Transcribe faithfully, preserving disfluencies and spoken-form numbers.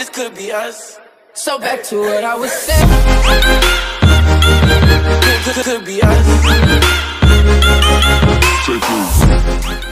this could be us. So back to what I was saying. This could be us.